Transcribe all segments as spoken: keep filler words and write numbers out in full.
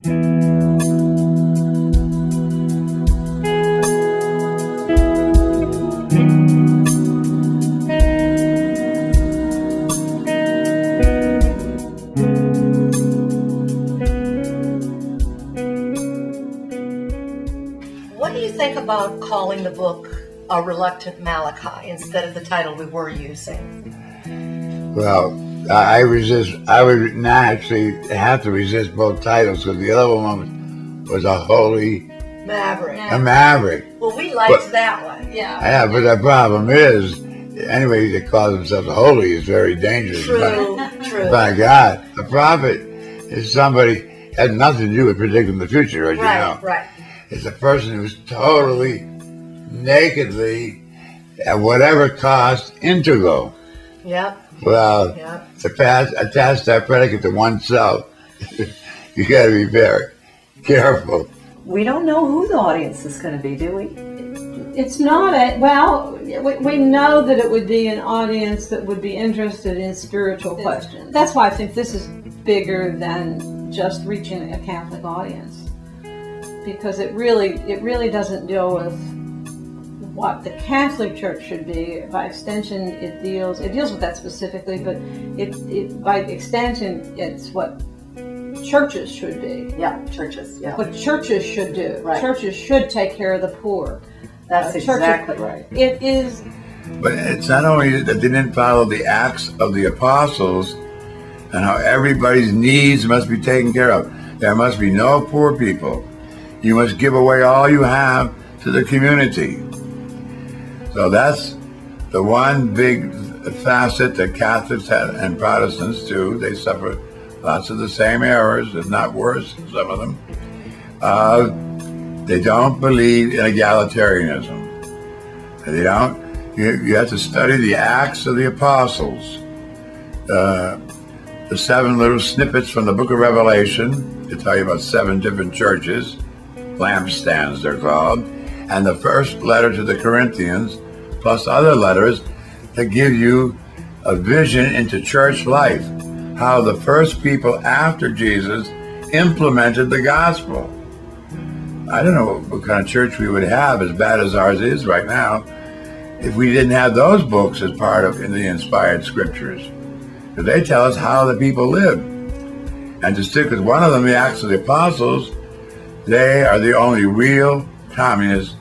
What do you think about calling the book A Reluctant Malachi instead of the title we were using? Well, I resist, I would not actually have to resist both titles because the other one was a holy maverick. A maverick. Well, we liked but, that one, yeah. Yeah, but the problem is, anybody that calls themselves holy is very dangerous. True, by, true. By God. A prophet is somebody, has nothing to do with predicting the future, as right, you know. Right. It's a person who's totally, nakedly, at whatever cost, integral. Yep. Well, yep. To pass, attach that predicate to oneself, you got to be very careful. We don't know who the audience is going to be, do we? It's not a, well, we know that it would be an audience that would be interested in spiritual questions. That's why I think this is bigger than just reaching a Catholic audience. Because it really, it really doesn't deal with what the Catholic Church should be. By extension, it deals, it deals with that specifically, but it, it by extension, it's what churches should be. Yeah, churches, yeah. What churches should do. Right. Churches should take care of the poor. That's uh, exactly right. It is... But it's not only that they didn't follow the Acts of the Apostles and how everybody's needs must be taken care of. There must be no poor people. You must give away all you have to the community. So that's the one big facet that Catholics had, and Protestants too. They suffer lots of the same errors, if not worse, some of them. Uh, they don't believe in egalitarianism. They don't. You, you have to study the Acts of the Apostles. Uh, the seven little snippets from the Book of Revelation. They tell you about seven different churches. Lampstands, they're called, and the first letter to the Corinthians, plus other letters that give you a vision into church life, how the first people after Jesus implemented the gospel. I don't know what kind of church we would have, as bad as ours is right now, if we didn't have those books as part of in the inspired scriptures. Because they tell us how the people lived. And to stick with one of them, the Acts of the Apostles, they are the only real communists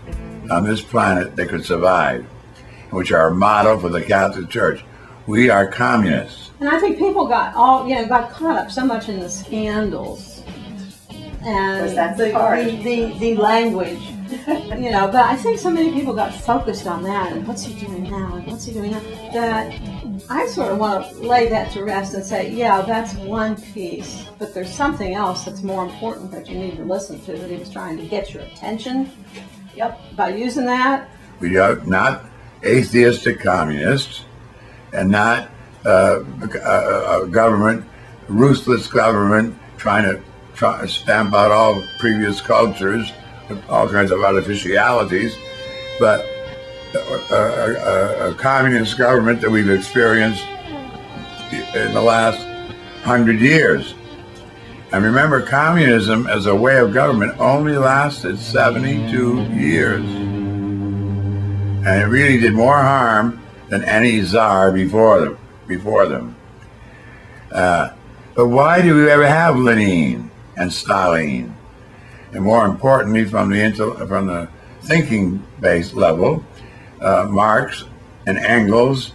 on this planet that could survive, which are a motto for the Catholic Church. We are communists. And I think people got all, you know, got caught up so much in the scandals and that's the, the, the, the language, you know, but I think so many people got focused on that and what's he doing now and what's he doing now, that I sort of want to lay that to rest and say, yeah, that's one piece, but there's something else that's more important that you need to listen to, that he was trying to get your attention. Yep, by using that. We are not atheistic communists and not uh, a, a government, ruthless government trying to try, stamp out all previous cultures with all kinds of artificialities, but A, a, a communist government that we've experienced in the last hundred years. And remember, communism as a way of government only lasted seventy-two years. And it really did more harm than any czar before them. Before them. Uh, but why do we ever have Lenin and Stalin? And more importantly, from the, from the thinking-based level, Uh, Marx and Engels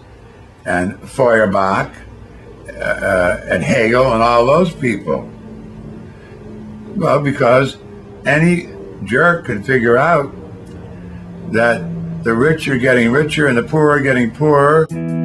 and Feuerbach uh, uh, and Hegel and all those people. Well, because any jerk could figure out that the rich are getting richer and the poor are getting poorer.